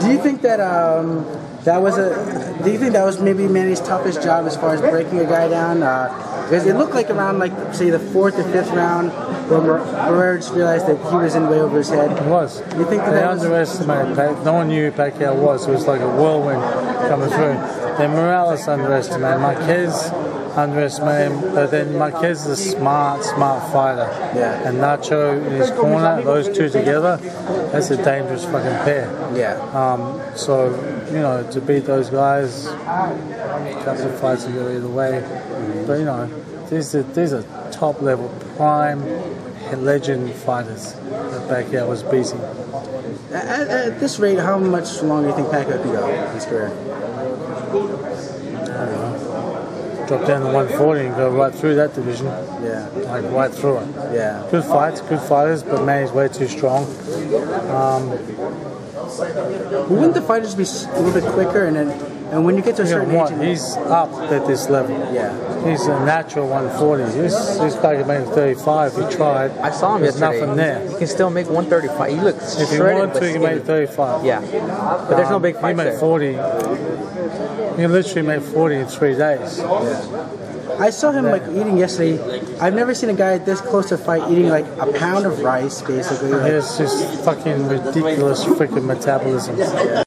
Do you think that that was maybe Manny's toughest job as far as breaking a guy down? Because it looked like around say the fourth or fifth round when Barrera just realized that he was in way over his head. It was. You think that underestimated Pacquiao? No one knew who Pacquiao was. It was like a whirlwind coming through. Then Morales underestimated Marquez. Underestimate him, but then Marquez is a smart fighter. Yeah. And Nacho in his corner, those two together, that's a dangerous fucking pair. Yeah. So, you know, to beat those guys, couple of fights will go either way. Mm-hmm. But, you know, these are top level, prime, legend fighters that Pacquiao was beating. At this rate, how much longer do you think Pacquiao can go in his career? I don't know. Drop down to 140 and go right through that division. Yeah. Like right through it. Yeah. Good fights, good fighters, but Manny's way too strong. Wouldn't the fighters be a little bit quicker? And when you get to a certain age, he's up at this level. Yeah. He's a natural 140. This guy could make 35. He tried. I saw him yesterday. There's nothing there. He can still make 135. He looks shredded. If he wanted to, he can make 35. Yeah. But there's no big fight there. He made 40. He literally made 40 in 3 days. Yeah. I saw him eating yesterday. I've never seen a guy this close to a fight eating a pound of rice, basically. It's just fucking ridiculous freaking metabolism. Yeah.